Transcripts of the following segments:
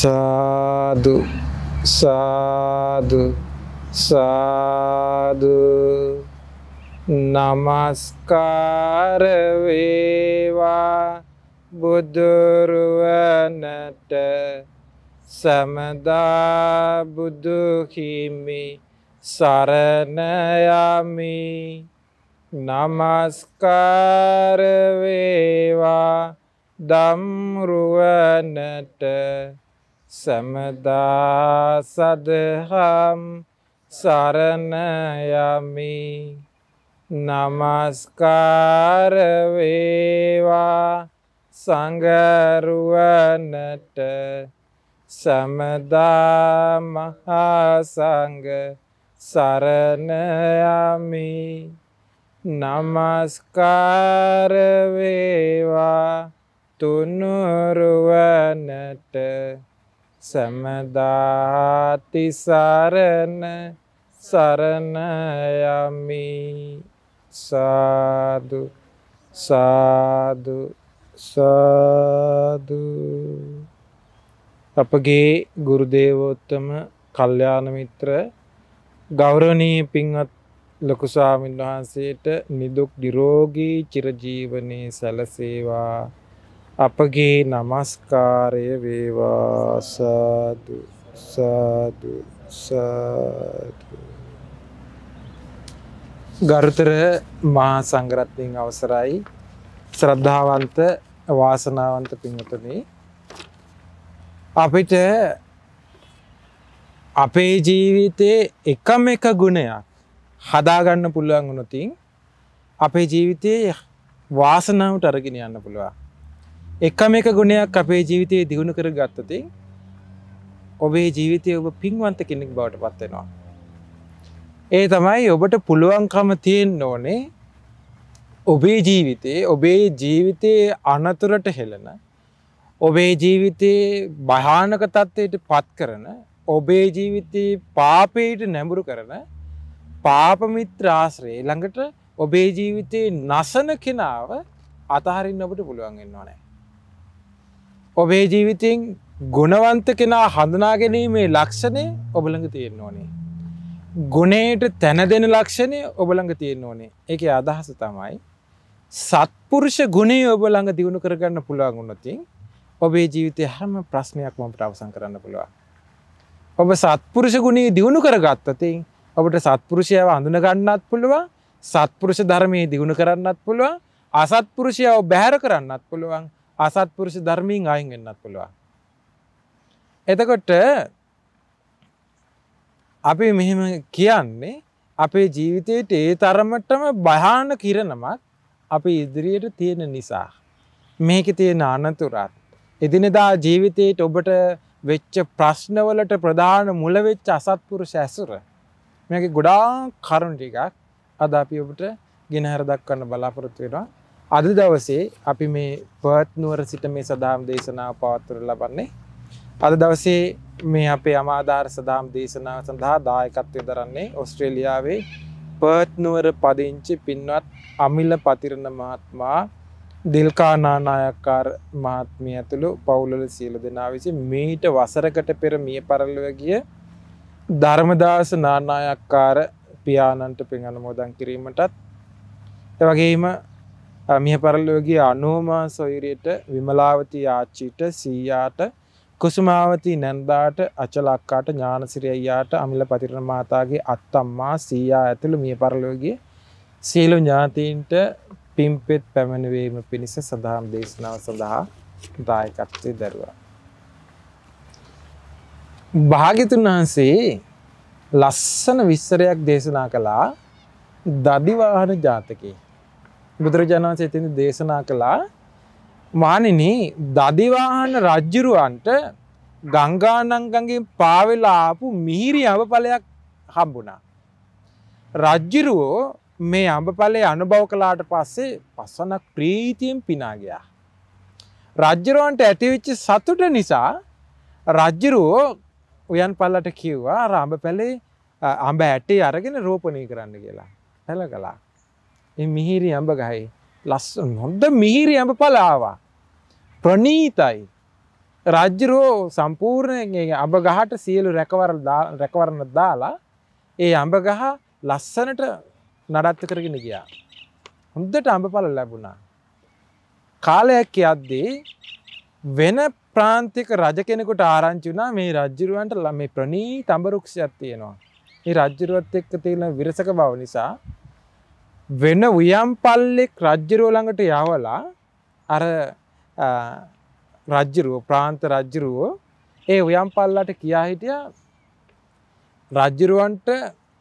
साधु साधु साधु। नमस्कार वेवा बुद्धुरुवनट समदा बुद्धुहिमि शरणयामि। नमस्कार वेवा धम्मरुवनट समदा सदहं शरणयामि। नमस्कार वेवा संगरुवनट समदा महासंग शरणयामि। नमस्कार वेवा तुनुरुवनट समदा तिसरण शरणयामि। साधु साधु साधु। अपगे गुरुदेवोत्तम कल्याण मित्र गौरवनीय पिंगत ලොකු ස්වාමීන් වහන්සේට නිදුක් නිරෝගී චිරජීවනයේ සැලසේවා. අපගේ নমස්කාරය වේවා. සාදු සාදු සාදු. ගරුතර මහා සංඝරත්නයන් අවසරයි ශ්‍රද්ධාවන්ත වාසනාවන්ත පින්වතුනි, අපිට අපේ ජීවිතේ එකම එක ගුණයක් හදාගන්න පුළුවන් වුණොත් අපේ ජීවිතයේ වාසනාවට අරගෙන යන්න පුළුවන්. එකම එක ගුණයක් අපේ ජීවිතයේ දිනු කරගත්තොත් ඔබේ ජීවිතයේ ඔබ පින්වන්ත කෙනෙක් බවට පත් වෙනවා. ඒ තමයි ඔබට පුළුවන්කම තියෙන්න ඕනේ ඔබේ ජීවිතයේ අනතුරට හෙළන, ඔබේ ජීවිතයේ භයානක තත්ත්වයට පත් කරන, ඔබේ ජීවිතයේ පාපයට නැඹුරු කරන පාප මිත්‍ර ආශ්‍රේ ළඟට ඔබේ ජීවිතේ නසන කෙනාව අතහරින්න ඔබට පුළුවන් වෙන්න ඕනේ. ඔබේ ජීවිතෙන් ගුණවන්ත කෙනා හඳුනා ගැනීමේ ලක්ෂණය ඔබ ළඟ තියෙන්න ඕනේ. ගුණයට තැන දෙන ලක්ෂණය ඔබ ළඟ තියෙන්න ඕනේ. ඒකේ අදහස තමයි සත්පුරුෂ ගුණය ඔබ ළඟ දිනු කරගන්න පුළුවන් වුණොත් ඔබේ ජීවිතේ හැම ප්‍රශ්නයක්ම ඔබට අවසන් කරන්න පුළුවන්. ඔබ සත්පුරුෂ ගුණය දිනු කරගත්තොත් ඔබට සත්පුරුෂයව හඳුන ගන්නත් පුළුවන්, සත්පුරුෂ ධර්මයේ දිනු කරන්නත් පුළුවන්, අසත්පුරුෂයව බැහැර කරන්නත් පුළුවන්, අසත්පුරුෂ ධර්මයෙන් අයින් වෙන්නත් පුළුවන්. එතකොට අපි මෙහෙම කියන්නේ අපේ ජීවිතයේ ඒ තරමටම භයානක කිරණමක් අපි ඉදිරියට තියෙන නිසා, මේකේ තියෙන අනතුරත්, එදිනෙදා ජීවිතයේ ඔබට වෙච්ච ප්‍රශ්නවලට ප්‍රධාන මුල වෙච්ච අසත්පුරුෂ ඇසුර, මේකේ ගොඩාක් කරුණු ටිකක් අද අපි ඔබට ගෙනහැර දක්වන්න බලාපොරොත්තු වෙනවා. අද දවසේ අපි මේ පර්ත් නුවර සිට මේ සදාම් දේශනාව පවත්වන ලබන්නේ. අද දවසේ මේ අපේ අමාදාර සදාම් දේශනාව සඳහා දායකත්වයෙන් දරන්නේ ඕස්ට්‍රේලියාවේ පර්ත් නුවර පදිංචි පින්වත් අමිල පතිරණ මහත්මයා, දිල්කා නානායක්කාර මහත්මිය ඇතුළු පවුලවල සියලු දෙනා විසින් මීට වසරකට පෙර මිය පරලොව ගිය ධර්මදාස නානායක්කාර පියාණන්ට පින් අනුමෝදන් කිරීමටත්, එවැගේම මිය පරලොව ගිය අනෝමා සොයුරියට, විමලාවති ආච්චිට, සීයාට, කුසුමාවති නන්දාට, අචල අක්කාට, ඥානසිරි අයියාට, අමිල පතිරණ මාතාගේ අත්තම්මා සීයා ඇතුළු මිය පරලොව ගිය සියලු ඥාතීන්ට පින්පෙත් පැමිණවීම පිණිස සදාම් දේශනාව සඳහා දායකත්වයෙන් දරුවා. භාග්‍යතුන් වහන්සේ ලස්සන විස්තරයක් දේශනා කළා දදිවාහන ජාතකේ. බුදුරජාණන් වහන්සේ එතන දේශනා කළා, මානිනී, දදිවාහන රජුරවන්ට ගංගා නංගගෙන් පාවෙලා ආපු මිහිරි අඹපලයක් හම්බුණා. රජුරෝ මේ අඹපලේ අනුභව කළාට පස්සේ පස්වනක් ප්‍රීතියෙන් පිනා ගියා. රජුරවන්ට ඇතිවෙච්ච සතුට නිසා රජුරෝ උයන් පල්ලට කිව්වා අර අඹපැලේ අඹ ඇටේ අරගෙන රෝපණය කරන්න කියලා. හැලකලා. මේ මිහිරි අඹ ගහයි ලස්සන හොඳ මිහිරි අඹපල ආවා. ප්‍රණීතයි. राज्यरू संपूर्ण अंबगहट सील रेकवर रेकवरन दाल ये अंबगह लसनट नड़ाक निगट अंबपाल लेबुना काले अद्दी वेन प्रांतिक राजकीय कुट आराचुना मे राज्यरू अंट मे प्रणीत अंबरुक्ष अत्तीनो ये राज्यरू तीन विरसक भावनी सा वेन उयांपाले राज्यरू लंगट यावला अरे राज्यरू प्रांत राज्यरू ये उयांपालाट किया हिटिया राज्यरू अंट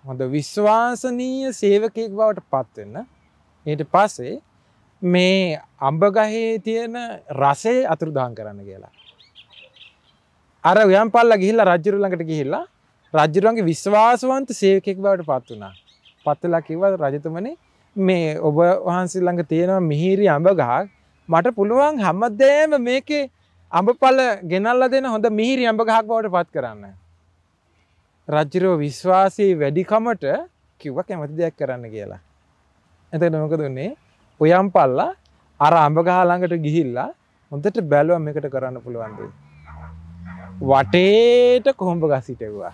मतलब विश्वासनीय सेवक एक बावट पाते ना ये पास मैं अंबगहे थे ना रासे अतुर्दान कराने गया अरे उयांपाल लगी हिला राज्यरू लंगट की हिला राज्यरू अंगे विश्वासवंत सेवक एक बावट पाते ना पाते ला के बाद राज्य तो मने मैं ओब वहाँ से लंगट थे ना मिहिरी अंबगहा मट पुलवांग हमदेम मेके अंबपाल गेनाला देना होंदा मिहिरी अंबगहा बावट बात कराना राज्यरू विश्वासी वेडिकमट किवा के मत देख कराने गया अंत नमकदो ने उयांपाल अर अंबगहा लंगट गिहिला उंदट बैलवा मेकट कराना पुलवांग वटेट कोंबगा सीटेवा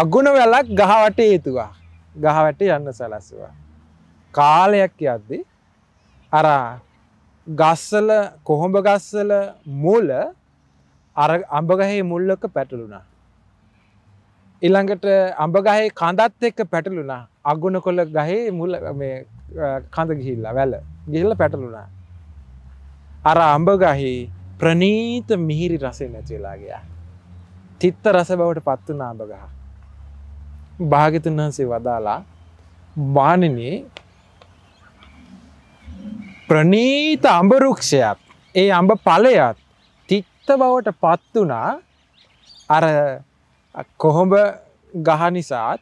अगुण वेला गहवटे एतुवा गहवटे යන්න සලසුවා කාලයක් යද්දී අර ගස්සල කොහොඹ ගස්සල මුල අර අඹගහේ මුල්ලක පැටලුණා ඊළඟට අඹගහේ කඳත් එක්ක පැටලුණා අගුණකොළ ගහේ මුල මේ කඳ ගිහිල්ලා වැල ගිහිල්ලා පැටලුණා අර අඹගහේ ප්‍රණීත මිහිරි රසය නැතිලා ගියා තිත්ත රස බවට පත් වුණා අඹගහ භාග්‍යතුන් වහන්සේ වදාලා මානිනේ ප්‍රණීත අඹ වෘක්ෂයත් ඒ අඹ ඵලයත් තිත්ත බවට පත් වුණා අර කොහොඹ ගහ නිසාත්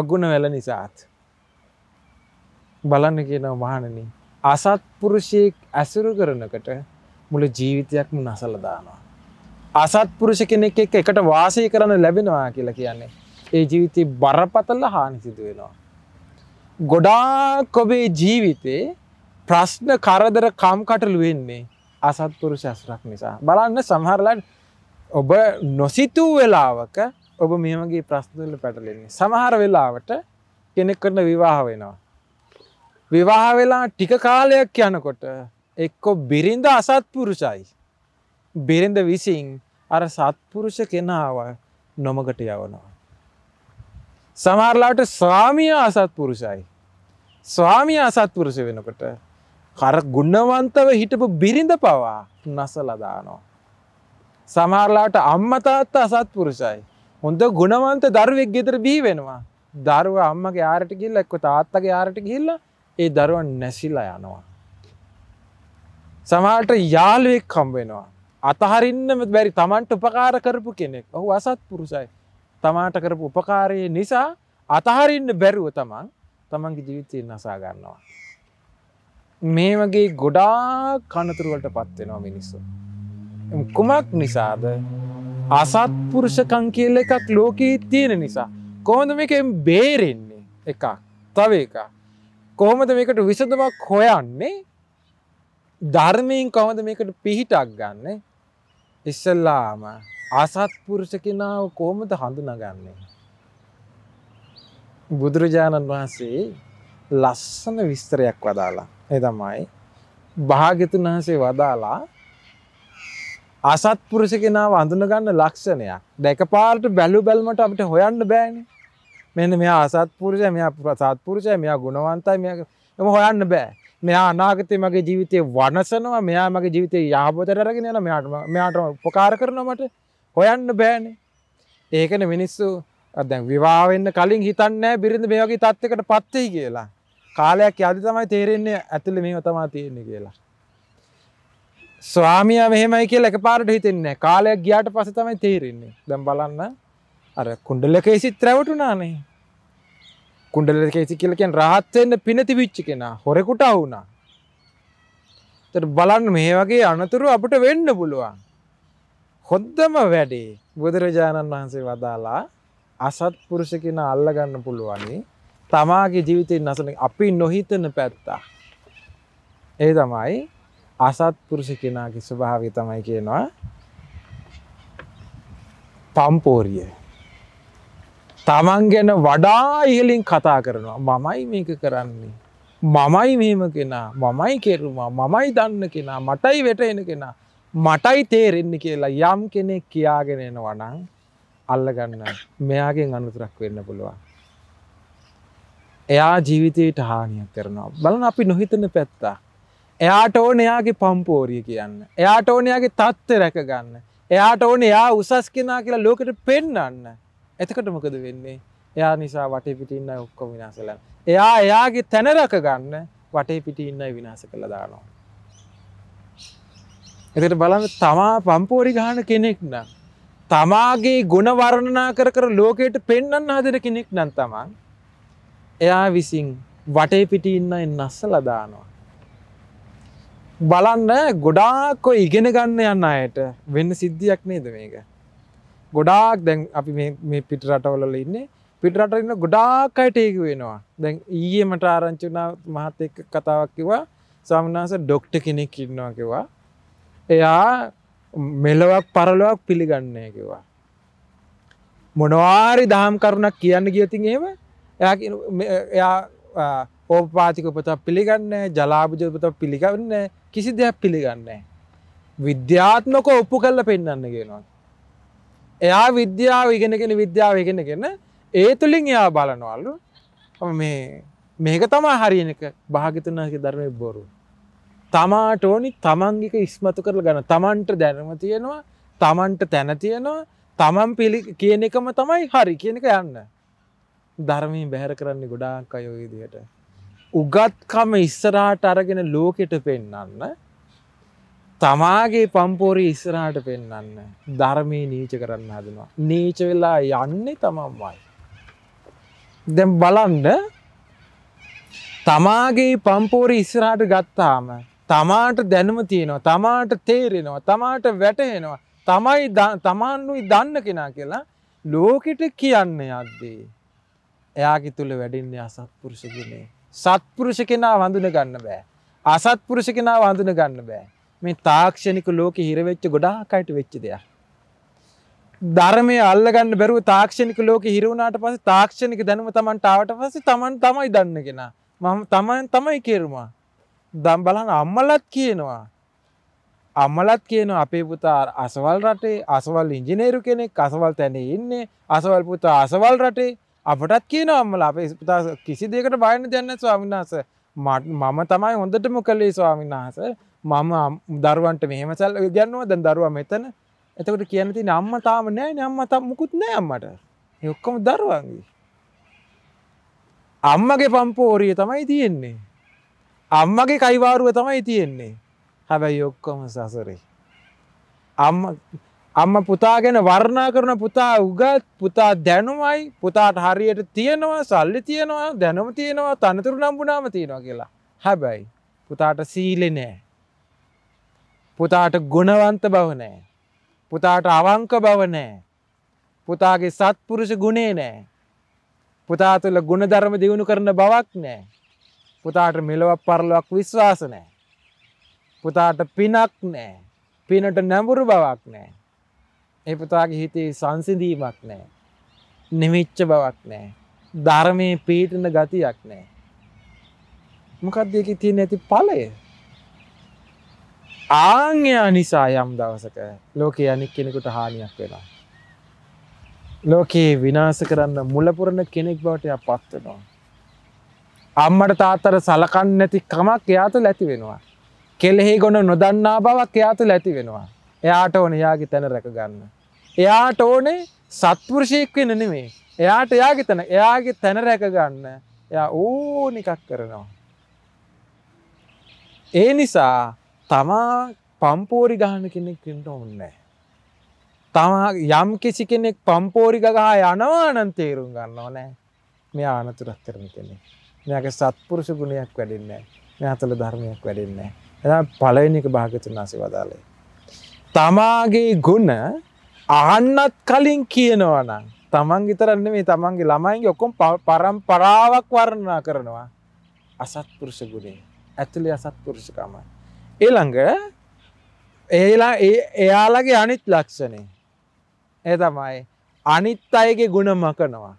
අගුණ වැල නිසාත් බලන්න කියනවා මහණෙනි අසත්පුරුෂයෙක් ඇසුරු කරනකොට මුළු ජීවිතයක්ම නැසලා දානවා අසත්පුරුෂ කෙනෙක් එක්ක එකට වාසය කරන්න ලැබෙනවා කියලා කියන්නේ ඒ ජීවිතේ බරපතල හානි සිදු වෙනවා ගොඩාක් ඔබේ ජීවිතේ प्रश्न कारदर काम काटल वे असत्पुरुष असरा बला संहार ओब नसीतू वेला आवक ओब मेहमे प्रश्न पेटले संहार वेला आवट के विवाह वेना विवाह वेला टीका काले क्या नकोट एक बिरींद असत्पुरुष आई बिरींद विसिंग अरे सत्पुरुष के ना आवा नमगटे आवना संहार लावट स्वामी असत्पुरुष आई स्वामी असत्पुरुष वेनकोट කර ගුණවන්තව හිටපු බිරිඳ පවා නසලා දානවා සමහරලාට අම්මා තාත්තා අසත්පුරුෂයි හොඳ ගුණවන්ත දරුවෙක් ගෙදර බිහි වෙනවා දරුවා අම්මගේ ආරට ගිහිල්ලා එක්ක තාත්තගේ ආරට ගිහිල්ලා ඒ දරුවා නැසිලා යනවා සමහරට යාළුවෙක් හම්බ වෙනවා අතහරින්න බැරි Tamanට උපකාර කරපු කෙනෙක් ඔහු අසත්පුරුෂයි Tamanට කරපු උපකාරය නිසා අතහරින්න බැරුව Tamanගේ ජීවිතය නසා ගන්නවා මේ වගේ ගොඩාක් කනතුරු වලට පත් වෙනවා මිනිස්සු. කුමක් නිසාද? අසත්පුරුෂකම් කියලා එකක් ලෝකේ තියෙන නිසා. කොහොමද මේකෙන් බේරෙන්නේ? එකක්. තව එකක්. කොහොමද මේකට විසඳුමක් හොයන්නේ? ධර්මයෙන් කොහොමද මේකට පිහිටක් ගන්න? ඉස්ලාම අසත්පුරුෂ කෙනාව කොහොමද හඳුනාගන්නේ? බුදුරජාණන් වහන්සේ ලස්සන විස්තරයක් වදාලා. ඒ තමයි භාග්‍යතුන් වහන්සේ වදාලා අසත්පුරුෂ කෙනා වඳුන ගන්න ලක්ෂණයක්. දෙකපාරට බැලු බැලමට අපිට හොයන්න බෑනේ. මෙන්න මෙයා අසත්පුරුෂයා, මෙයා සත්පුරුෂයා, මෙයා ගුණවන්තයි, මෙයා හොයන්න බෑ. මෙයා අනාගතේ මගේ ජීවිතේ වනසනවා, මෙයා මගේ ජීවිතේ යහපතට අරගෙන යනවා, මෙයාට උපකාර කරනවා මට හොයන්න බෑනේ. ඒකනේ මිනිස්සු දැන් විවාහ වෙන්න කලින් හිතන්නේ නැහැ බිරිඳ මේ වගේ තත්යකටපත් වෙයි කියලා. කාලයක් යද්දී තමයි තේරෙන්නේ ඇතුළේ මේව තමයි තියෙන්නේ කියලා. ස්වාමියා මෙහෙමයි කියලා එකපාරට හිතෙන්නේ නැහැ. කාලයක් ගියාට පස්සේ තමයි තේරෙන්නේ. දැන් බලන්න අර කුණ්ඩලකේසිත් රැවටුණානේ. කුණ්ඩලකේසි කියලා කියන්නේ රහත් වෙන්න පින තිබිච්ච කෙනා හොරෙකුට වුණා. ඒතර බලන්න මේ වගේ අනතුරු අපිට වෙන්න පුළුවන්. හොද්දම වැඩේ බුදුරජාණන් වහන්සේ වදාලා අසත්පුරුෂ කෙනා අල්ලා ගන්න පුළුවන්. तमागे जीवित नसन अपी नोहित पैत्ता ए तमाई අසත්පුරුෂ කෙනාගේ ස්වභාවය තමයි කියනවා තම්පෝරිය. තමන් ගැන වඩා ඉහලින් කතා කරනවා. මමයි මේක කරන්නේ. මමයි මෙහෙම කෙනා. මමයි කෙරුවා. මමයි දන්න කෙනා. මටයි වැටෙන කෙනා. මටයි තේරෙන්නේ කියලා යම් කෙනෙක් කියාගෙන එනවා නම් අල්ලගන්න මෙයාගෙන් අනුතරක් වෙන්න පුළුවන්. එයා ජීවිතයට හානියක් කරනවා. බලන්න අපි නොහිතන පැත්ත. එයාට ඕනේ එයාගේ පම්පෝරිය කියන්න. එයාට ඕනේ එයාගේ තත්ත්වය රැක ගන්න. එයාට ඕනේ එයා උසස් කෙනා කියලා ලෝකෙට පෙන්නන්න. එතකොට මොකද වෙන්නේ? එයා නිසා වටේ පිටින් ඉන්න අය ඔක්කොම විනාශ වෙලා. එයා එයාගේ තන රැක ගන්න වටේ පිටින් ඉන්න අය විනාශ කරලා දානවා. එතකොට බලන්න තමා පම්පෝරි ගන්න කෙනෙක් නම් තමාගේ ගුණ වර්ණනා කර ලෝකෙට පෙන්නන්න හදන කෙනෙක් නම් තමා එයා විසින් වටේ පිටින් ඉන්න අය නැසලා දානවා. බලන්න ගොඩාක් ඔය ඉගෙන ගන්න යන අයට වෙන සිද්ධියක් නේද මේක? ගොඩාක් දැන් අපි මේ පිට රටවල ඉන්නේ. පිට රටවල ඉන්න ගොඩාක් අයට ඒක වෙනවා. දැන් ඊයේ මට ආරංචි වුණා මහත් එක්ක කතාවක් කිව්වා. සාමනාස ડોක්ටර් කෙනෙක් ඉන්නවා කිව්වා. එයා මෙලොවක් පරලොවක් පිළිගන්නේ කිව්වා. මොනවාරි දහම් කරුණක් කියන්න ගියත් එහෙම එයා ඕපපාතික උපත පිළිගන්නේ ජලාභුජ උපත පිළිගන්නේ කිසි දෙයක් පිළිගන්නේ විද්‍යාත්මක ඔප්පු කරලා පෙන්නන්න කියනවා. එයා විද්‍යාව ඉගෙනගෙන ඒ තුලින් එයා බලනවලු මේක තමයි හරියන එක. භාග්‍යතුන්ගේ ධර්මයේ බොරු. තමාට ඕනි තමන්ගේක ඉස්මතු කරලා ගන්න. තමන්ට දැනුම තියෙනවා, තමන්ට තැන තියෙනවා, තමන් කියන එකම තමයි හරි කියන එක යන්න. ධර්මයෙන් බැහැර කරන්නේ ගොඩාක් අය ඔය විදිහට. උගත්කම ඉස්සරහට අරගෙන ලෝකෙට පෙන්නන්න, තමාගේ පම්පෝරිය ඉස්සරහට පෙන්නන්න, ධර්මයේ නීච කරන්න හදනවා. නීච වෙලා යන්නේ තමන්මයි. දැන් බලන්න තමාගේ පම්පෝරිය ඉස්සරහට ගත්තාම තමාට දැනුම තියෙනවා, තමාට තේරෙනවා, තමාට වැටහෙනවා, තමන්නුයි දන්න කෙනා කියලා ලෝකෙට කියන්න යද්දී එයාගේ තුල වැඩින්නේ අසත්පුරුෂ ගුණේ. සත්පුරුෂ කෙනා වඳුන ගන්න බෑ. අසත්පුරුෂ කෙනා වඳුන ගන්න බෑ. මේ තාක්ෂණික ලෝකෙ හිර වෙච්ච ගොඩාක් අයට වෙච්ච දෙයක්. ධර්මයේ අල්ල ගන්න බැරුව තාක්ෂණික ලෝකෙ හිර වුණාට පස්සේ තාක්ෂණික දැනුම තමන්ට ආවට පස්සේ තමන් තමයි දන්න කෙනා. මම තමන් තමයි කෙරුවා. දැන් බලන්න අම්මලත් කියනවා අපේ පුතා අසවල් රටේ අසවල් ඉංජිනේරු කෙනෙක්, අසවල් තැනේ ඉන්නේ, අසවල් පුතා අසවල් රටේ. අපටත් කියනවා අම්මලා අපේ පුතා කිසි දෙයකට බය වෙන්න දෙයක් නැහැ ස්වාමීන් වහන්සේ. මම තමයි හොඳටම කළේ ස්වාමීන් වහන්සේ. මම දරුවන්ට මෙහෙම ගන්නවා, දැන් දරුවා මෙතන. එතකොට කියන්න තියෙන අම්මා තාම නැහැ නේ, අම්මා තාම මුකුත් නැහැ අම්මට. ඒ ඔක්කොම දරුවන්ගේ. අම්මගේ පම්පෝරිය තමයි තියෙන්නේ. අම්මගේ කයිවාරුව තමයි තියෙන්නේ. හැබැයි ඔක්කොම සසරේ. අම්ම පුතා ගැන වර්ණනා කරන පුතා උගත්, පුතා දැනුමයි, පුතාට හරියට තියෙනවා, සල්ලි තියෙනවා, දැනුම තියෙනවා, තනතුරු නම්බුනාම තියෙනවා කියලා. හැබැයි පුතාට සීලෙ නෑ. පුතාට ගුණවන්ත බව නෑ. පුතාට අවංක බව නෑ. පුතාගේ සත්පුරුෂ ගුණේ නෑ. පුතා තුළ ගුණධර්ම දියුණු කරන බවක් නෑ. පුතාට මෙලොවක් පරලොවක් විශ්වාස නෑ. පුතාට පිනක් නෑ. පිනට නැඹුරු බවක් නෑ. ඒ පුතාගේ හිතේ සංසිඳීමක් නෑ. නිමිච්ච බවක් නෑ. ධර්මයේ පීඩන ගතියක් නෑ. මොකක්ද ඒකේ තියෙන ඇති ඵලය? ආඥා නිසා යම් දවසක ලෝකයේ අනික් කෙනෙකුට හානියක් වෙනවා. ලෝකේ විනාශ කරන්න මුලපුරන කෙනෙක් බවට යපත් වෙනවා. අම්මට තාත්තට සලකන්නේ නැති කමක් එයා තුළ ඇති වෙනවා. කෙලෙහි ගොන නොදන්නා බවක් එයා තුළ ඇති වෙනවා. එයාට ඕනේ එයාගේ තන රැක ගන්න. එයාට ඕනේ සත්පුරුෂයෙක් වෙන්න නෙමෙයි. එයාට එයාගේ තන රැක ගන්න. එයා ඕන එකක් කරනවා. ඒ නිසා තමා පම්පෝරි ගහන කෙනෙක් වෙන්න ඕනේ නැහැ. යම් කිසි කෙනෙක් පම්පෝරි ගගා යනවා නම් තේරුම් ගන්නව නෑ මෙයා අනතුරක් කරන කෙනෙක්. මෙයාගේ සත්පුරුෂ ගුණයක් වැඩින්නේ නෑ. මෙයා තුළ ධර්මයක් වැඩින්නේ නෑ. එතන පළවෙනි එක භාග්‍යතුන් වහන්සේ වදාළේ. තමාගේ ගුණ අහන්නත් කලින් කියනවා නම් තමන් විතරක් නෙමෙයි තමන්ගේ ළමයින්ගේ ඔක්කොම පරම්පරාවක් වර්ණනා කරනවා. අසත්පුරුෂ ගුණය. ඇතුළේ අසත්පුරුෂකම. ඊළඟ එයාලගේ අනිත් ලක්ෂණය ඒ තමයි අනිත් අයගේ ගුණ මකනවා.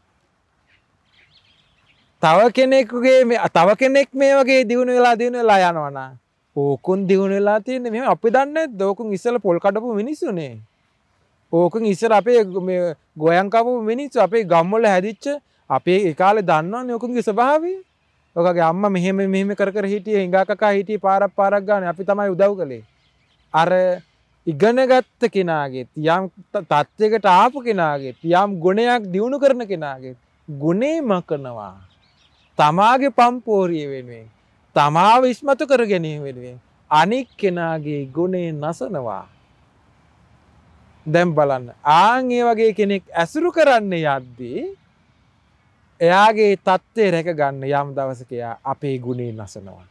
තව කෙනෙක් මේ වගේ දිනු වෙලා යනවනා ඕකුන් දිනු වෙලා තින්නේ මෙහෙම අපි දන්නේ නැද්ද? ඕකුන් ඉස්සලා පොල් කඩපු මිනිස්සුනේ. ඕකුන් ඉස්සලා අපේ මේ ගෝයන් කපපු මිනිස්සු අපේ ගම්වල හැදිච්ච අපේ ඒ කාලේ දන්නවනේ ඕකුන්ගේ ස්වභාවය. ඔකගේ අම්මා මෙහෙම කර හිටියේ හිඟා කකා හිටියේ පාරක් ගානේ අපි තමයි උදව් කළේ. අර ඉගෙනගත්ත කෙනාගේ තියම් තත්යකට ආපු කෙනාගේ තියම් ගුණයක් දිනු කරන කෙනාගේ ගුණේ මකනවා. තමාගේ පම්පෝරිය වෙනුවෙන් තමා විශ්මතු කර ගැනීම වෙනුවෙන් අනික් කෙනාගේ ගුණේ නසනවා. දැන් බලන්න ආන් ඒ වගේ කෙනෙක් ඇසුරු කරන්න යද්දී එයාගේ තත්ත්වය රැක ගන්න යම් දවසක එයා අපේ ගුණේ නසනවා.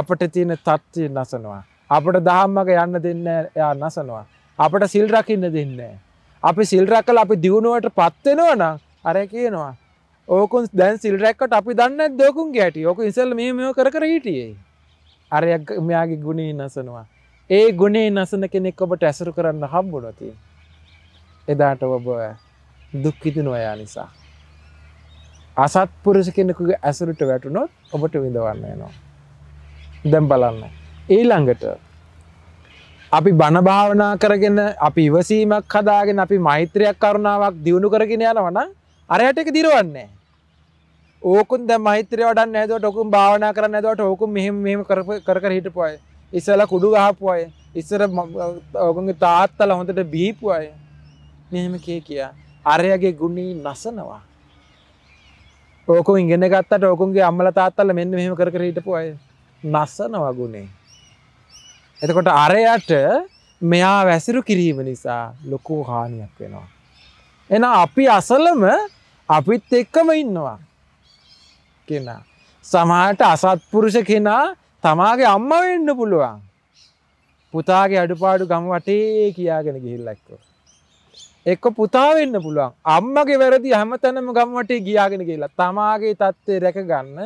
අපට තියෙන තත්ත්වය නසනවා. අපට ධම්මක යන්න දෙන්නේ එයා නසනවා. අපට සිල් රකින්න දෙන්නේ. අපි සිල් රැකලා අපි දියුණුවටපත් වෙනවා නම් අර කියනවා ඕකුන් දැන් සිල් රැක්කට අපි දන්නේ නැද්ද ඕකුන්ගේ ඇටි? ඕක ඉස්සෙල්ලා මෙහෙම කර හිටියේ. අර මෙයාගේ ගුණේ නසනවා. ඒ ගුණේ නසන කෙනෙක් ඔබට ඇසුරු කරන්න හම්බුණා තියෙන්නේ. එදාට ඔබ දුක් විඳිනවා යා නිසා. අසත්පුරුෂ කෙනෙකුගේ ඇසුරට වැටුනොත් ඔබට විඳවන්න වෙනවා. දැන් බලන්න. ඊළඟට අපි බණ භාවනා කරගෙන අපි ඉවසීමක් හදාගෙන අපි මෛත්‍රියක් කරුණාවක් දියුණු කරගෙන යනවා නම් අරයට ඒක දිරවන්නේ නැහැ. ඕකුන් දැන් මෛත්‍රිය වඩන්නේ නැද්දට ඕකුන් භාවනා කරන්නේ නැද්දට ඕකුන් මෙහෙම කර හිටපු අය. ඉස්සලා කුඩු ගහපු අය. ඉස්සර ඕකුන්ගේ තාත්තලා හොඳට බීපු අය. මෙහෙම කියා අරයගේ ගුණී නසනවා. ඕක ඉගෙන ගත්තට ඕකුන්ගේ අම්මලා තාත්තලා මෙන්න මෙහෙම කර හිටපු අය නසනවා ගුණේ. එතකොට අරයට මෙයා වැසිරු කිරීම නිසා ලොකු හානියක් වෙනවා. එහෙනම් අපි අසලම අපිත් එක්කම ඉන්නවා කෙනා. සමහරට අසත්පුරුෂ කෙනා තමාගේ අම්මා වෙන්න පුළුවන්. පුතාගේ අඩුපාඩු ගම වටේ කියාගෙන ගිහිල්ලා එක්ක පුතා වෙන්න පුළුවන්. අම්මගේ වැරදි හැමතැනම ගම් වටේ ගියාගෙන ගිහලා තමාගේ தත්ත්වය රැක ගන්න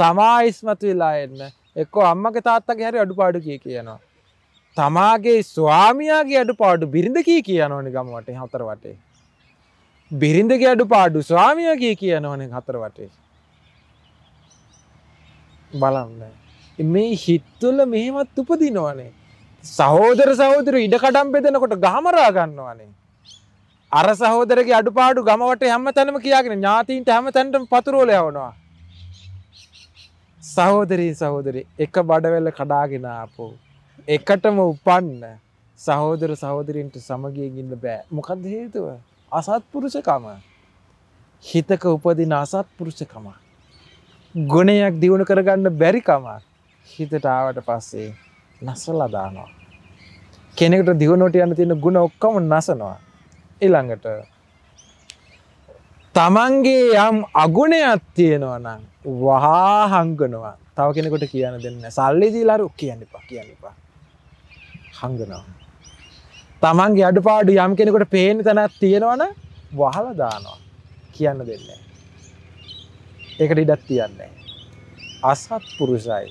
තමා ඉස්මතු වෙලා එන්න එක්ක අම්මගේ තාත්තගේ හැරි අඩුපාඩු කියනවා. තමාගේ ස්වාමියාගේ අඩුපාඩු බිරිඳ කියනවනේ ගම් වටේ හතර වටේ. බිරිඳගේ අඩුපාඩු ස්වාමියා කියනවනේ හතර වටේ. බලන්න. මේ හිත තුළ මෙහෙමත් උපදිනවනේ. සහෝදර සහෝදරයෝ ඉඩ කඩම් බෙදනකොට ගහමරා ගන්නවනේ. අර සහෝදරගේ අඩුපාඩු ගම වටේ හැම තැනම කියාගෙන ඥාතීන්ට හැම තැනටම පතුරවල යවනවා. සහෝදරි එක බඩවැල කඩාගෙන ආපෝ එකටම උපන්න සහෝදර සහෝදරින්ට සමගියෙන් ඉන්න බෑ. මොකද හේතුව? අසත්පුරුෂකම. හිතක උපදින අසත්පුරුෂකම. ගුණයක් දිනු කරගන්න බැරි කම හිතට ආවට පස්සේ නසලා දානවා. කෙනෙකුට දිනුවට යන තියෙන ගුණ ඔක්කොම නසනවා. ඊළඟට තමන්ගේ යම් අගුණයක් තියෙනවා නම් වහා හංගනවා. තව කෙනෙකුට කියන්න දෙන්නේ නැහැ. සල්ලි දීලා හරි කියන්න එපා. හංගනවා. තමන්ගේ අඩුපාඩු යම් කෙනෙකුට පේන තැනක් තියෙනවා නම් වහලා දානවා. කියන්න දෙන්නේ නැහැ. ඒකට ඉඩක් තියන්නේ නැහැ. අසත්පුරුෂයි.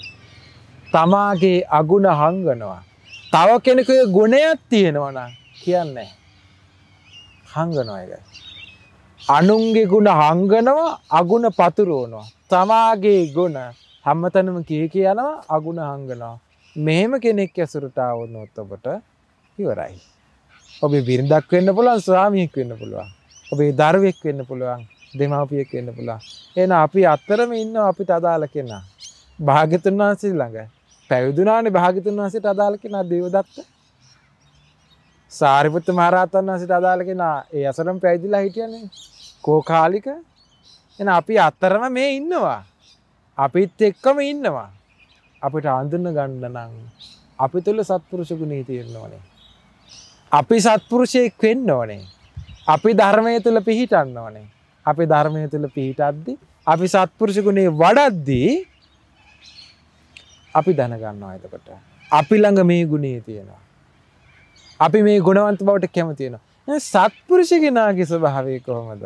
තමාගේ අගුණ හංගනවා. තව කෙනෙකුගේ ගුණයක් තියෙනවා නම් කියන්නේ නැහැ. හංගනවා එක. අනුන්ගේ ගුණ හංගනවා අගුණ පතුරවනවා. තමාගේ ගුණ හැමතැනම කියනවා අගුණ හංගනවා. මෙහෙම කෙනෙක් ඇසුරට આવනොත් ඔබට ඉවරයි. ඔබේ බිරිඳක් වෙන්න පුළුවන්, ස්වාමියෙක් වෙන්න පුළුවන්. ඔබේ දරුවෙක් වෙන්න පුළුවන්, දෙමාපියෙක් වෙන්න පුළුවන්. එහෙනම් අපි අතරම ඉන්න අපිට අදාළ කෙනා. භාග්‍යතුන් වහන්සේ ළඟ පැවිදුණානේ භාග්‍යතුන් වහන්සේට අදාළ කෙනා දේවදත්ත. සාරිපුත්ත මහරහතන් වහන්සේට අදාළ කෙනා ඒ අසරම පැවිදිලා හිටියනේ කෝකාලික. එන අපි අතරම මේ ඉන්නවා. අපිත් එක්කම ඉන්නවා. අපිට අඳුන ගන්න නම් අපි තුල සත්පුරුෂ ගුණය තියෙන්න ඕනේ. අපි සත්පුරුෂයෙක් වෙන්න ඕනේ. අපි ධර්මයේ තුල පිහිටන්න ඕනේ. අපි ධර්මයේ තුල පිහිටද්දී අපි සත්පුරුෂ ගුණේ වඩද්දී අපි දැනගන්නවා එතකොට අපි ළඟ මේ ගුණය තියෙනවා. අපි මේ ගුණවන්ත බවට කැමති වෙනවා. එහෙනම් සත්පුරුෂ කෙනාගේ ස්වභාවය කොහොමද?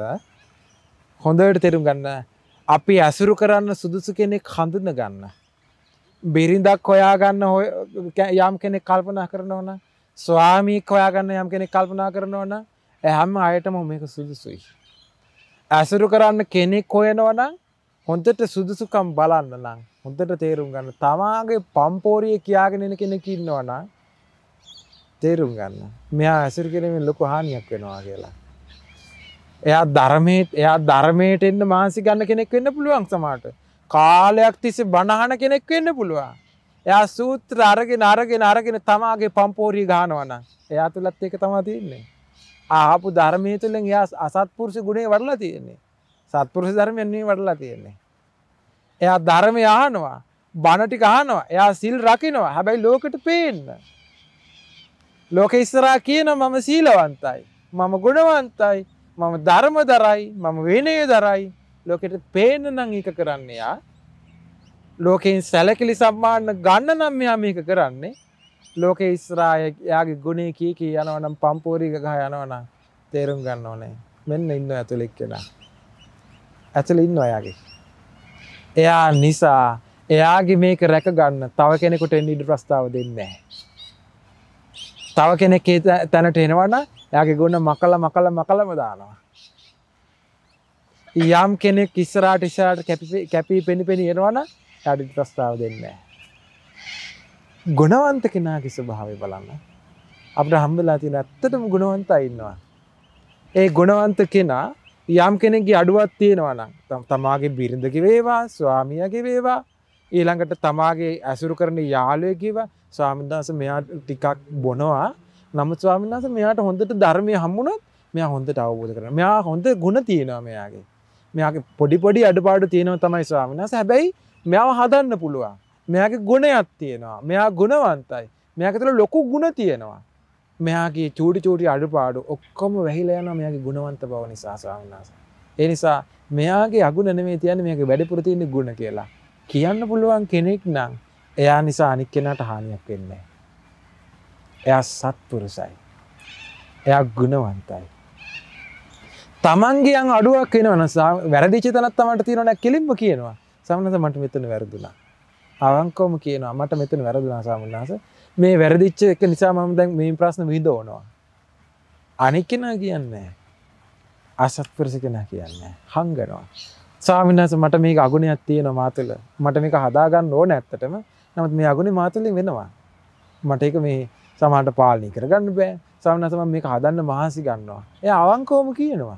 හොඳට තේරුම් ගන්න. අපි ඇසුරු කරන්න සුදුසු කෙනෙක් හඳුන ගන්න. बिरिंदा खोयागन हो याम के कल्पना करना होना स्वामी खोयागन याम के कल्पना करना होना हम आयटम हमें सुई ऐसर करान केने खोयन होना හොන්දට සුදුසුකම් බලන්න නම් හොන්දට තේරුම් ගන්න තමාගේ පම්පෝරිය කියාගෙන ඉන්න කෙනෙක් ඉන්නවා නම් තේරුම් ගන්න මෙයා ඇසුරු කිරීමෙන් ලොකු හානියක් වෙනවා කියලා. එයා ධර්මයට එන්න මානසික ගන්න කෙනෙක් වෙන්න පුළුවන් සමහරට. කාලයක් තිස්සේ බණ අහන කෙනෙක් වෙන්න පුළුවන්. එයා සූත්‍ර අරගෙන තමාගේ පම්පෝරිය ගන්නවා නම් එයා තුලත් ඒක තමයි තියෙන්නේ. ආපු ධර්මයේ තුලින් එයා අසත්පුරුෂ ගුණේ වඩලා තියෙන්නේ. සත්පුරුෂ ධර්මයෙන් නෙවෙයි වඩලා තියෙන්නේ. එයා ධර්මය අහනවා, බණ ටික අහනවා, එයා සීල් රකින්නවා. හැබැයි ලෝකෙට පේන්න. ලෝකෙ ඉස්සරහා කියනවා මම සීලවන්තයි, මම ගුණවන්තයි, මම ධර්මදරයි, මම විනයදරයි. ලෝකෙට පේන්න නම් ඒක කරන්නේ යා. ලෝකෙන් සැලකිලි සම්මාන ගන්න නම් මෙයා මේක කරන්නේ. ලෝකෙ ඉස්සරහා එයාගේ ගුණේ කී යනවා නම් පම්පෝරි ගහ යනවා නම් තේරුම් ගන්න ඕනේ. මෙන්න ඉන්නවා ඇතුළේ කෙනා. ඇතුළේ ඉන්නවා එයාගේ. එයා නිසා එයාගේ මේක රැක ගන්න තව කෙනෙකුට එන්න ඉඩ ප්‍රස්තාව දෙන්නේ නැහැ. තව කෙනෙක් තැනට එනවා නම් එයාගේ ගුණ මකලම දානවා. යම් කෙනෙක් ඉස්සරහට කැපි පෙනි එනවා නම් එයාට ඉඩ ප්‍රස්තාව දෙන්නේ නැහැ. ගුණවන්ත කෙනාගේ ස්වභාවය බලන්න. අපිට හම්බෙලා තියෙන ඇත්තටම ගුණවන්තයි ඉන්නවා. ඒ ගුණවන්ත කෙනා යම් කෙනෙක්ගේ අඩුවක් තියෙනවා නම් තමාගේ බිරිඳගේ වේවා, ස්වාමියාගේ වේවා, ඊළඟට තමාගේ ඇසුරු කරන යාළුවෙක්ගේ ස්වාමීන් වහන්සේ මෙයා ටිකක් බොනවා. නමුත් ස්වාමීන් වහන්සේ මෙයාට හොඳට ධර්මයේ හම්බුණොත් මෙයා හොඳට අවබෝධ කරගන්නවා. මෙයා හොඳ ගුණ තියෙනවා මෙයාගේ. මෙයාගේ පොඩි අඩපාඩු තියෙනවා තමයි ස්වාමීන් වහන්සේ. හැබැයි මෙයාව හදන්න පුළුවන්. මෙයාගේ ගුණයක් තියෙනවා. මෙයා ගුණවන්තයි. මෙයාගේ තුළ ලොකු ගුණ තියෙනවා. මෙයාගේ චූටි අඩුපාඩු ඔක්කොම වැහිලා යනවා මෙයාගේ ගුණවන්ත බව නිසා ස්වාමීන් වහන්සේ. ඒ නිසා මෙයාගේ අගුණ නෙමෙයි තියන්නේ මෙයාගේ වැඩිපුර තියෙන ගුණ කියලා. කියන්න පුළුවන් කෙනෙක් නම් එයා නිසා අනික් කෙනාට හානියක් වෙන්නේ නැහැ. එයා සත්පුරුසයි. එයා ගුණවන්තයි. Tamange යම් අඩුවක් වෙනවා නම් වැරදිච්ච තැනක් Tamanට තියෙනවා නම් කෙලින්ම කියනවා. ස්වාමීන් වහන්සේ මට මෙතන වැරදුනා. අවංකවම කියනවා මට මෙතන වැරදුනා ස්වාමීන් වහන්සේ. මේ වැරදිච්ච එක නිසා මම දැන් මේ ප්‍රශ්න විඳවනවා. අනික කෙනා කියන්නේ අසත්පුරුෂ කෙනා කියන්නේ හංගනවා. ස්වාමීන් වහන්සේ මට මේක අගුණයක් තියෙනවා මාතල. මට මේක හදා ගන්න ඕන ඇත්තටම. නමුත් මේ අගුණේ මාතලෙන් වෙනවා. මට ඒක මේ සමාජයට පාලනය කරගන්න බෑ. ස්වාමීන් වහන්සේ මම මේක හදන්න මහන්සි ගන්නවා. එයා අවංකවම කියනවා.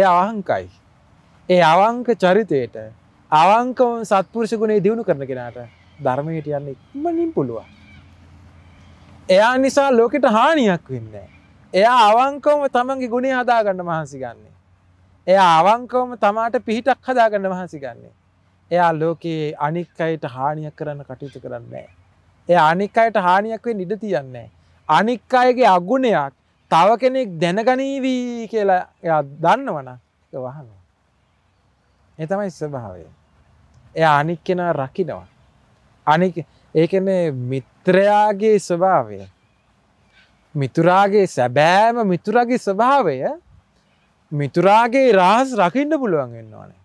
එයා අහංකයි. ඒ අවංක චරිතයට අවංකවම සත්පුරුෂ ගුණේ දිනු කරන කෙනාට ධර්මයට යන්න ඉක්මනින් පුළුවන්. එයා නිසා ලෝකෙට හානියක් වෙන්නේ. එයා අවංකවම තමන්ගේ ගුණය හදාගන්න මහන්සි ගන්නෙ. එයා අවංකවම තමාට පිහිටක් හදාගන්න මහන්සි ගන්නෙ. එයා ලෝකේ අනික් අයට හානියක් කරන්න කටයුතු කරන්නේ නැහැ. එයා අනික් අයට හානියක් වෙන්න ඉඩ තියන්නේ නැහැ. අනික් අයගේ අගුණයක් තව කෙනෙක් දැනගනීවි කියලා එයා දන්නවනම් ඒක වහනවා. ඒ තමයි ස්වභාවය. එයා අනික් කෙනා රකින්නවා. අනික් ඒ කියන්නේ මිත්‍රයාගේ ස්වභාවය, මිතුරාගේ සැබෑම මිතුරාගේ ස්වභාවය, මිතුරාගේ රහස් රකින්න පුළුවන් වෙනවනේ.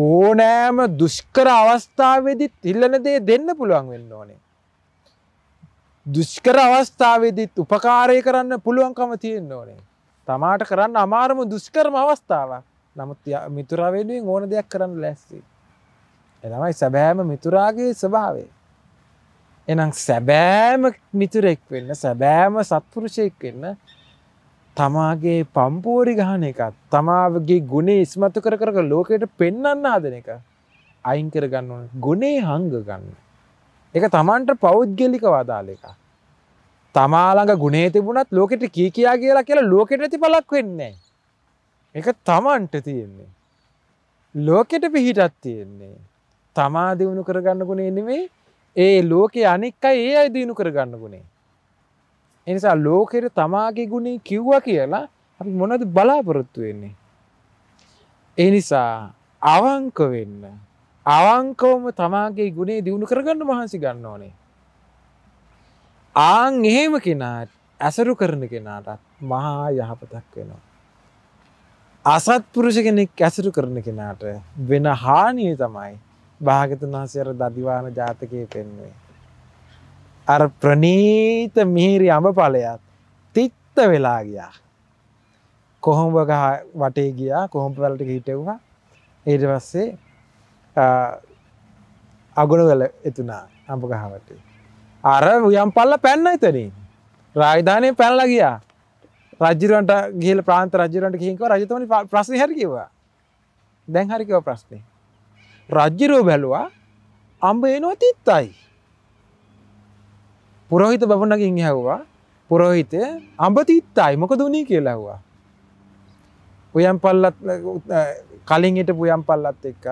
ඕනෑම දුෂ්කර අවස්ථාවේදී තිල්ලන දේ දෙන්න පුළුවන් වෙන්න ඕනේ. දුෂ්කර අවස්ථාවේදී උපකාරය කරන්න පුළුවන්කම තියෙන්න ඕනේ. තමාට කරන්න අමාරුම දුෂ්කරම අවස්ථාවක්. නමුත් මිතුරා වෙනුවෙන් ඕන දෙයක් කරන්න ලෑස්තියි. එනමයි සැබෑම මිතුරාගේ ස්වභාවය. එහෙනම් සැබෑම මිතුරෙක් වෙන්න, සැබෑම සත්පුරුෂයෙක් වෙන්න තමාගේ පම්පෝරි ගහන එක, තමාගේ ගුණේ ඉස්මතු කර ලෝකයට පෙන්වන්න හදන එක අයින් කර ගන්න ඕනේ. ගුණේ හංග ගන්න. ඒක Tamanට පෞද්ගලිකව අදාළ එකක්. තමා ළඟ ගුණේ තිබුණත් ලෝකෙට කියලා ලෝකෙට ඇති බලක් වෙන්නේ නැහැ. ඒක Tamanට තියෙන්නේ. ලෝකෙට පිහිටක් තියෙන්නේ. තමා දිනු කරගන්න ගුණේ නෙමෙයි, ඒ ලෝකේ අනික් අය ඒ අය දිනු කරගන්න ගුණේ. ඒ නිසා ලෝකෙට තමාගේ ගුණේ කිව්වා කියලා අපි මොනවද බලාපොරොත්තු වෙන්නේ? ඒ නිසා අවංක වෙන්න. අවංකවම තමාගේ ගුණේ දිනු කරගන්න මහන්සි ගන්න ඕනේ. ආන් එහෙම කෙනාට, ඇසුරු කරන කෙනාට මහා යහපතක් වෙනවා. අසත්පුරුෂ කෙනෙක් ඇසුරු කරන කෙනාට වෙන හානිය තමයි භාග්‍යතුන් වහන්සේගේ දදිවාන ජාතකයේ පෙන්වේ. අර ප්‍රණීත මිහිරි අඹපලයක් තික්ත වෙලා ගියා. කොහොඹ ගහ වටේ ගියා, කොහොඹ වලට හිටෙව්වා. ඊට පස්සේ අගුණවල එතුණා අඹ ගහ වටේ. අර යම්පල්ලා පැන්න එතනින්. රාජධානිය පැනලා ගියා. රජුරන්ට ගිහලා ප්‍රාන්ත රජුරන්ට ගිහින් කිව්වා රජතුමනි ප්‍රශ්නේ හරි කිව්වා. දැන් හරි කිව්වා ප්‍රශ්නේ. රජ්ජුරුව බැලුවා අඹ එනවා තිත්තයි. පුරෝහිත බබුණගෙන් ඇහුවා පුරෝහිතය අඹ තිත්තයි මොකද උනේ කියලා ඇහුවා. උයම්පල්ලත් කලින් හිටපු උයම්පල්ලත් එක්ක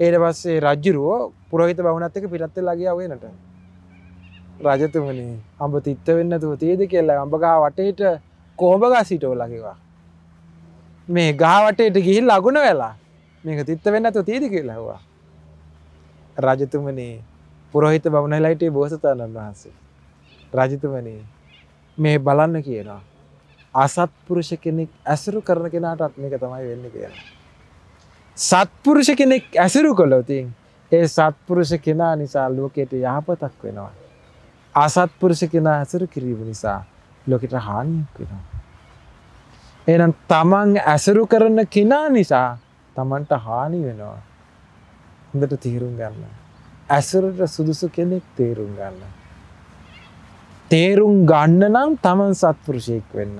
ඊට පස්සේ රජ්ජුරුව පුරෝහිත බබුණත් එක්ක පිටත් වෙලා ගියා උයනට. රජතුමනි අඹ තිත්ත වෙන්නේ නැතුව තියද කියලා අඹ ගහ වටේට කොඹ ගහ සිටවලා කිව්වා. මේ ගහ වටේට ගිහිල්ලා අගුණ වෙලා මේක තිත්ත වෙන්නේ නැතුව තියද කියලා ඇහුවා. රජතුමනි පුරෝහිත බමුණලා හිටියේ බෝසතාණන් වහන්සේ. රජතුමනි මේ බලන්න කියනවා. අසත්පුරුෂ කෙනෙක් ඇසුරු කරන කෙනාටත් මේක තමයි වෙන්නේ කියලා. සත්පුරුෂ කෙනෙක් ඇසුරු කළොත් ඒ සත්පුරුෂ කෙනා නිසා ලෝකයට යහපතක් වෙනවා. අසත්පුරුෂ කෙනා ඇසුරු කිරීම නිසා ලෝකයට හානියක් වෙනවා. එහෙනම් තමන් ඇසුරු කරන කෙනා නිසා තමන්ට හානි වෙනවා. හොඳට තීරුම් ගන්න. ඇසුරට සුදුසු කෙනෙක් තීරුම් ගන්න. තීරුම් ගන්න නම් තමන් සත්පුරුෂයෙක් වෙන්න.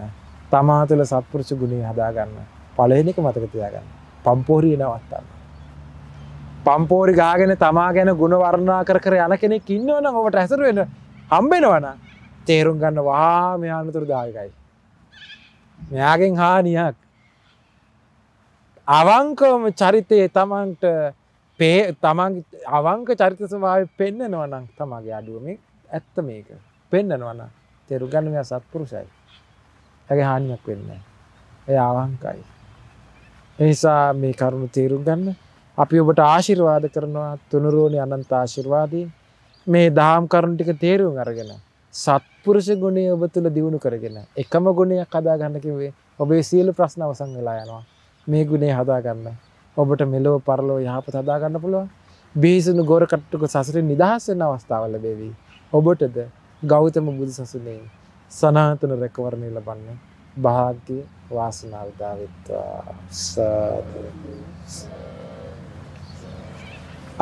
තමා තුළ සත්පුරුෂ ගුණය හදා ගන්න. පළවෙනි එක මතක තියාගන්න. පම්පෝරිය නවත්තන්න. පම්පෝරි ගාගෙන තමා ගැන ගුණ වර්ණනා කර කර යන කෙනෙක් ඉන්නවනම් ඔබට ඇසුර වෙන හම්බෙනවා නම් තීරුම් ගන්න වා මෙයා අනුතරදායකයි. මෙයාගෙන් හානියක්. අවංකවම චරිතයේ තමන්ට තමන් අවංක චරිත ස්වභාවය පෙන්නනවා නම් තමගේ අඩුව මේ ඇත්ත මේක පෙන්නනවා නම් තේරුම් ගන්න මෙයා සත්පුරුෂයි. එයාගේ හානියක් වෙන්නේ නැහැ. එයා අවංකයි. ඒ නිසා මේ කරුණ තේරුම් ගන්න අපි ඔබට ආශිර්වාද කරනවා තුනුරෝණි අනන්ත ආශිර්වාදී. මේ දහම් කරුණ ටික තේරුම් අරගෙන සත්පුරුෂ ගුණය ඔබ තුළ දියුණු කරගෙන එකම ගුණයක් හදා ගන්න කිව්වේ ඔබේ සියලු ප්‍රශ්න අවසන් වෙලා යනවා. මේ ගුණේ හදා ගන්න. ඔබට මෙලොව පරලොව යහපත හදා ගන්න පුළුවන්. බිහිසුණු ගොරකටුක සසරින් නිදහස් වෙන අවස්ථාව ලැබෙවි. ඔබටද ගෞතම බුදු සසුනේ සනාතන රැකවරණය ලබන්න වාසනාව වාසනාව උදා වේවා.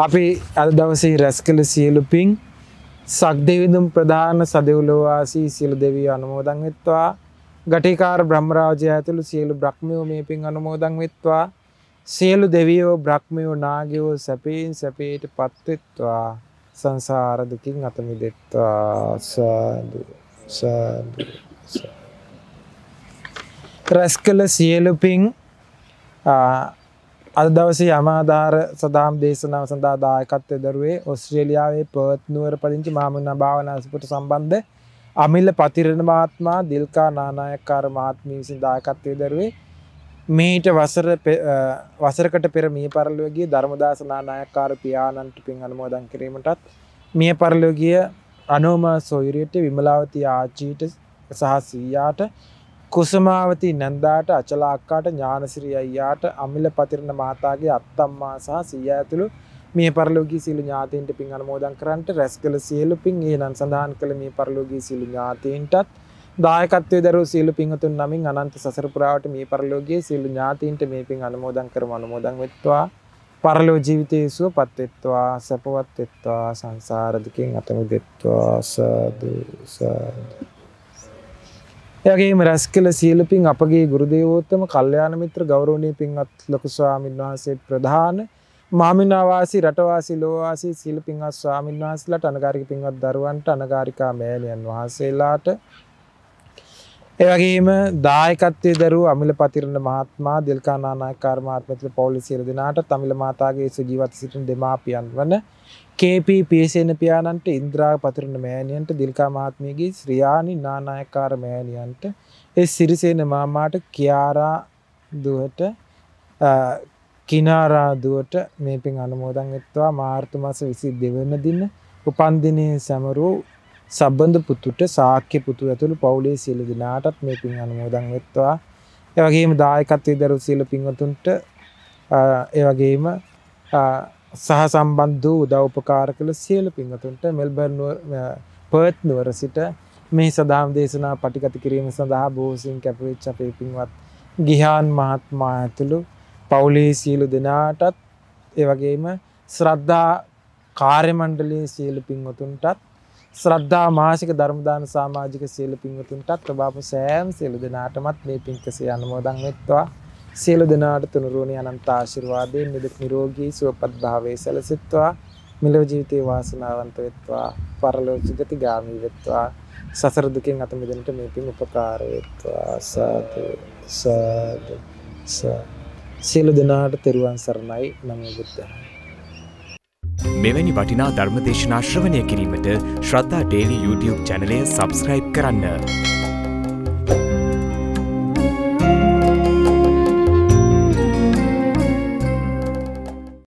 අපි අද දවසේ රැස්කල සියලු පින් සක්දෙවිඳුන් ප්‍රදාන සදෙව්ලෝ වාසී සියලු දෙවියෝ අනුමෝදන් වෙත්වා. ගටිකාර බ්‍රහ්මරාජය ඇතුළු සියලු බ්‍රහ්මයෝ මේ පින් අනුමෝදන් වෙත්වා. සියලු දෙවියෝ බ්‍රහ්මයෝ නාගයෝ සැපයෙන් සැපයට පත්වෙත්වා. සංසාර දුකින් අත මිදෙත්වා. සාදු සාදු සාදු. රැස්කල සියලු පින් අද දවසේ අමාදාර සදාම් දේශනාව සඳහා දායකත්වයේ දරුවේ ඕස්ට්‍රේලියාවේ පර්ත් නුවර පදිංචි මාමුණා භාවනා සුපුට සම්බන්ධ අමිල පතිරණ මහත්මයා දිල්කා නානායක්කාර මහත්මිය විසින් දායකත්වයේ දරුවේ මේට වසරකට පෙර මිය පරලොව ගිය ධර්මදාස නානායක්කාර පියාණන්ට පින් අනුමෝදන් කිරීමටත් මිය පරලොව ගිය අනෝම සොයුරියට විමලාවති ආචීට සහ සීයාට කුසමාවති නන්දාට අචලා අක්කාට ඥානසිරි අයියාට අමිල පතිරණ මහතාගේ අත්තම්මා සහ සීයා ඇතුළු මේ පරලෝකී සියලු ඥාතීන්ට පින් අනුමෝදන් කරන්නට රැස්කල සියලු පින් එහෙනම් සඳහන් කළ මේ පරලෝකී සියලු ඥාතීන්ටත් දායකත්වයේ දරූ සියලු පින්තුන් නමින් අනන්ත සසර පුරාවට මේ පරලෝකයේ සියලු ඥාතීන්ට මේ පින් අනුමෝදන් කරමු. අනුමෝදන් වෙත්වා. පරලෝ ජීවිතයේ සුවපත් වෙත්වා. සපවත් වෙත්වා. සංසාර දුකින් අත මිදෙත්වා. සාදු සාදු. එවැගේම රැස්කල සියලු පින් අපගේ ගුරු දේවෝත්තම කල්යාණ මිත්‍ර ගෞරවනීය පින්වත් ලොකු ස්වාමීන් වහන්සේ ප්‍රධාන මාමිනාවාසී රටවාසී ලෝවාසී සීල පින්වත් ස්වාමීන් වහන්සේලාට අනගාരിക පින්වත් දරුවන්ට අනගාരികා මෑණියන් වහන්සේලාට ඒ වගේම දායකත්වයේ දරුවෝ අමිල පතිරණ මහත්මයා දිල්කා නානායක්කාර මහත්මිය පෞලි සියලු දෙනාට තමිල මාතාගේ සුජීවත්ව සිටින දෙමාපියන් වන KP පීසේන පියාණන්ට ඉන්ද්‍රා පතිරණ මෑණියන්ට දිල්කා මහත්මියගේ ශ්‍රියානි නානායක්කාර මෑණියන්ට ඒ සිරිසේන මාමාට කියාරා දුවට කිනාරාදුවට මේ පින් අනුමෝදන් වෙත්වා. මාර්තු මාස 22 වෙනි දින උපන්දිනයේ සමරූ සම්බන්ධ පුතුට සාක්‍ය පුතු ඇතුළු පවුලේ සියලු දෙනාටත් මේ පින් අනුමෝදන් වෙත්වා. ඒ වගේම දායකත්වයේ දරු සියලු පින්වතුන්ට ඒ වගේම सह संबंध उदव उपकार शील पिंगत मेलबर्न पर्थ नुवर सिट मे सदा देशना पटिकत क्रीम सदा भू सिंह कैपविच पिंगवत् गिहान महात्मा पौली शील दिनाट इवगेम श्रद्धा कार्यमंडली शील पिंगत श्रद्धा मासिक धर्मदान सामाजिक शील पिंगत बाप स्वयं शील दिनाट मत मे पिंक से अनुमोदंग शील दिनाट तुनरूनी अनंत आशीर्वाद निदक निरोगी सुपद्भावे सलसित्वा मिलव जीविते वासनावंतवित्वा परलोकगति गामीवित्वा ससर दुःखेन अत मिदनट मे पिंक उपकारवित्वा साधु साधु साधु शील दिनाट तिरुवन शरणයි नमो बुद्धाय मेवनी वटिना धर्मदेशना श्रवणय किरीमට श्रद्धा डेली YouTube चैनल सब्सक्राइब करන්න।